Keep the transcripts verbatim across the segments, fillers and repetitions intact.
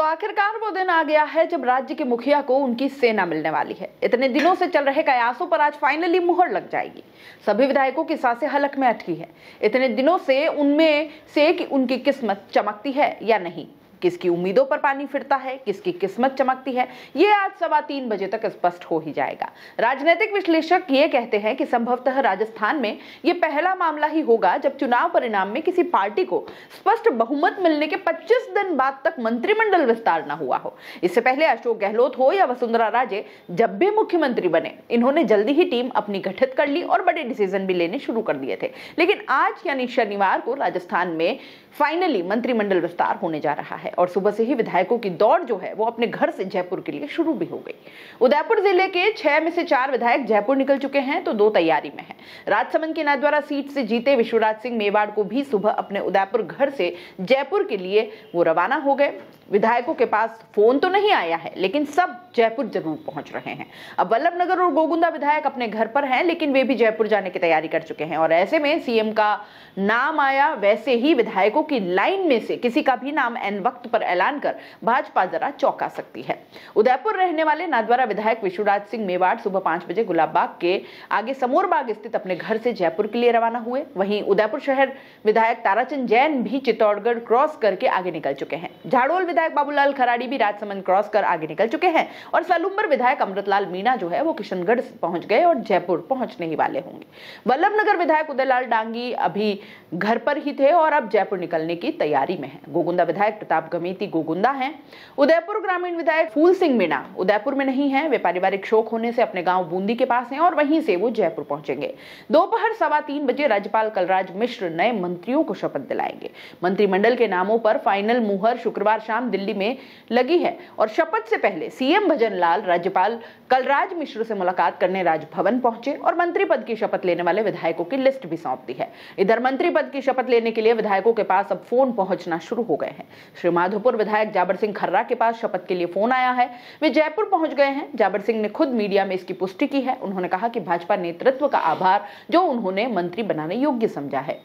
तो आखिरकार वो दिन आ गया है जब राज्य के मुखिया को उनकी सेना मिलने वाली है। इतने दिनों से चल रहे कयासों पर आज फाइनली मुहर लग जाएगी। सभी विधायकों की सांसें हलक में अटकी है। इतने दिनों से उनमें से कि उनकी किस्मत चमकती है या नहीं, किसकी उम्मीदों पर पानी फिरता है, किसकी किस्मत चमकती है, ये आज सवा तीन बजे तक स्पष्ट हो ही जाएगा। राजनीतिक विश्लेषक ये कहते हैं कि संभवतः राजस्थान में ये पहला मामला ही होगा जब चुनाव परिणाम में किसी पार्टी को स्पष्ट बहुमत मिलने के पच्चीस दिन बाद तक मंत्रिमंडल विस्तार न हुआ हो। इससे पहले अशोक गहलोत हो या वसुंधरा राजे जब भी मुख्यमंत्री बने, इन्होंने जल्दी ही टीम अपनी गठित कर ली और बड़े डिसीजन भी लेने शुरू कर दिए थे। लेकिन आज यानी शनिवार को राजस्थान में फाइनली मंत्रिमंडल विस्तार होने जा रहा है और सुबह से ही विधायकों की दौड़ जो है वो अपने घर से जयपुर के लिए शुरू भी हो गई। उदयपुर जिले के छह में से चार विधायक जयपुर निकल चुके हैं तो दो तैयारी में हैं। राजसमंद की नादवारा सीट से जीते विश्वराज सिंह मेवाड़ को भी सुबह अपने उदयपुर घर से जयपुर के लिए वो रवाना हो गए। विधायकों के पास फोन तो नहीं आया है लेकिन सब जयपुर जरूर पहुंच रहे हैं। अब वल्लभनगर और गोगुंदा विधायक अपने घर पर हैं लेकिन वे भी जयपुर जाने की तैयारी कर चुके हैं और ऐसे में सीएम का नाम आया वैसे ही विधायकों की लाइन में से किसी का भी नाम एन वक्त पर ऐलान कर भाजपा जरा चौंका सकती है। उदयपुर रहने वाले नादवारा विधायक विश्वराज सिंह मेवाड़ सुबह पांच बजे गुलाबबाग के आगे समोरबाग स्थित अपने घर से जयपुर के लिए रवाना हुए। वहीं उदयपुर शहर विधायक ताराचंद जैन भी चित्तौड़गढ़ क्रॉस करके आगे निकल चुके हैं। झाड़ोल विधायक बाबूलाल खराड़ी भी राजसमंद क्रॉस कर आगे निकल चुके हैं और सालुम्बर विधायक अमृतलाल मीणा जो है वो किशनगढ़ पहुंच गए और जयपुर पहुंचने ही वाले होंगे। वल्लभनगर विधायक उदयलाल डांगी अभी घर पर ही थे और अब जयपुर निकलने की तैयारी में हैं। गोगुंदा विधायक प्रताप गमेती गोगुंदा हैं। उदयपुर ग्रामीण विधायक फूल सिंह मीणा उदयपुर में नहीं है, वे पारिवारिक शोक होने से अपने गाँव बूंदी के पास है और वहीं से वो जयपुर पहुंचेंगे। दोपहर सवा तीन बजे राज्यपाल कलराज मिश्र नए मंत्रियों को शपथ दिलाएंगे। मंत्रिमंडल के नामों पर फाइनल मुहर शुक्रवार शाम दिल्ली में लगी है और शपथ से पहले सीएम भजनलाल राज्यपाल कलराज मिश्र से मुलाकात करने राजभवन पहुंचे और मंत्री पद की शपथ लेने वाले विधायकों की लिस्ट भी सौंप दी है। इधर मंत्री पद की शपथ लेने के लिए विधायकों के पास अब फोन पहुंचना शुरू हो गए हैं। श्री माधोपुर विधायक जाबर सिंह खर्रा के पास शपथ के लिए फोन आया है, वे जयपुर पहुंच गए हैं। जाबर सिंह ने खुद मीडिया में इसकी पुष्टि की है। उन्होंने कहा कि भाजपा नेतृत्व का आभार जो उन्होंने मंत्री बनाने योग्य समझा है।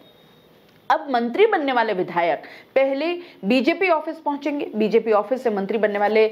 अब मंत्री बनने वाले विधायक पहले बीजेपी ऑफिस पहुंचेंगे। बीजेपी ऑफिस से मंत्री बनने वाले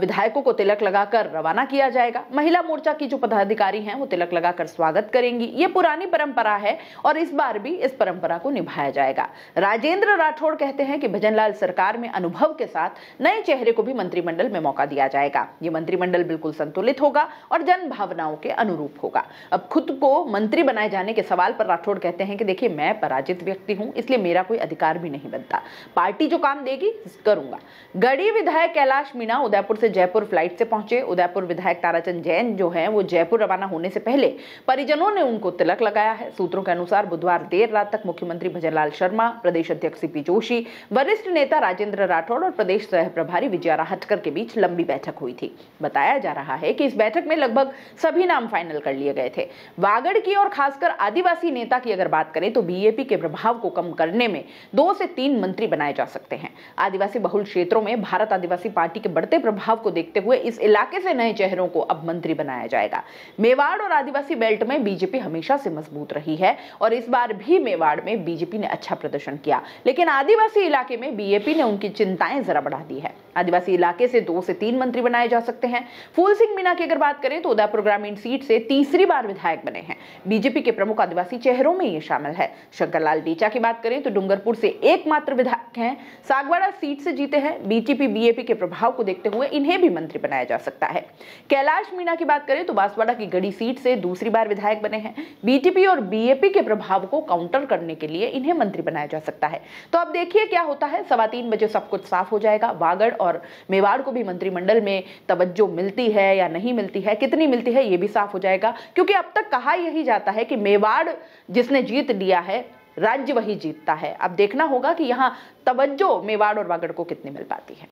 विधायकों को तिलक लगाकर रवाना किया जाएगा। महिला मोर्चा की जो पदाधिकारी हैं वो तिलक लगाकर स्वागत करेंगी। ये पुरानी परंपरा है और इस बार भी इस परंपरा को निभाया जाएगा। राजेंद्र राठौड़ कहते हैं कि भजनलाल सरकार में अनुभव के साथ नए चेहरे को भी मंत्रिमंडल में मौका दिया जाएगा। ये मंत्रिमंडल बिल्कुल संतुलित होगा और जन भावनाओं के अनुरूप होगा। अब खुद को मंत्री बनाए जाने के सवाल पर राठौड़ कहते हैं कि देखिए, मैं पराजित व्यक्ति हूं, इसलिए मेरा कोई अधिकार भी नहीं बनता। पार्टी जो काम देगी करूंगा। गढ़ी विधायक कैलाश मीणा उदयपुर से जयपुर फ्लाइट से पहुंचे। उदयपुर विधायक ताराचंद जैन जो हैं वो जयपुर रवाना होने से पहले परिजनों ने उनको तिलक लगाया है। सूत्रों के अनुसार बुधवार देर रात तक मुख्यमंत्री भजनलाल शर्मा, प्रदेश अध्यक्ष सीपी जोशी, वरिष्ठ नेता राजेंद्र राठौड़ और प्रदेश सह प्रभारी विजया राहतकर के बीच लंबी बैठक हुई थी। बताया जा रहा है कि इस बैठक में लगभग सभी नाम फाइनल कर लिए गए थे। वागड़ की और खासकर आदिवासी नेता की अगर बात करें तो बीएपी के प्रभाव को कम करने में दो से तीन मंत्री बनाए जा सकते हैं। आदिवासी बहुल क्षेत्रों में भारत आदिवासी पार्टी के बढ़ते प्रभाव को देखते हुए इस इलाके से नए चेहरों को अब मंत्री बनाया जाएगा। मेवाड़ और आदिवासी बेल्ट में बीजेपी हमेशा से मजबूत रही है और इस बार भी मेवाड़ में बीजेपी ने अच्छा प्रदर्शन किया, लेकिन आदिवासी इलाके में बीजेपी ने उनकी चिंताएं जरा बढ़ा दी है। आदिवासी इलाके से दो से तीन मंत्री बनाए जा सकते हैं। फूल सिंह मीणा की अगर बात करें तो उदयपुर ग्रामीण सीट से तीसरी बार विधायक बने हैं। बीजेपी के प्रमुख आदिवासी चेहरों में ये शामिल है। शंकरलाल डीचा की बात करें तो डुंगरपुर से एकमात्र विधायक हैं। सागवाड़ा सीट से जीते हैं। बीजेपी बीएपी के प्रभाव को देखते हुए इन्हें भी मंत्री बनाया जा सकता है। कैलाश मीणा की बात करें तो बांसवाड़ा की गढ़ी सीट से दूसरी बार विधायक बने हैं। बीजेपी और बीएपी के प्रभाव को काउंटर करने के लिए इन्हें मंत्री बनाया जा सकता है। तो अब देखिए क्या होता है। सवा तीन बजे सब कुछ साफ हो जाएगा। वागड़ और मेवाड़ को भी मंत्रिमंडल में तवज्जो मिलती है या नहीं मिलती है, कितनी मिलती है, ये भी साफ हो जाएगा। क्योंकि अब तक कहा यही जाता है कि मेवाड़ जिसने जीत लिया है राज्य वही जीतता है। अब देखना होगा कि यहाँ तवज्जो मेवाड़ और वागड़ को कितनी मिल पाती है।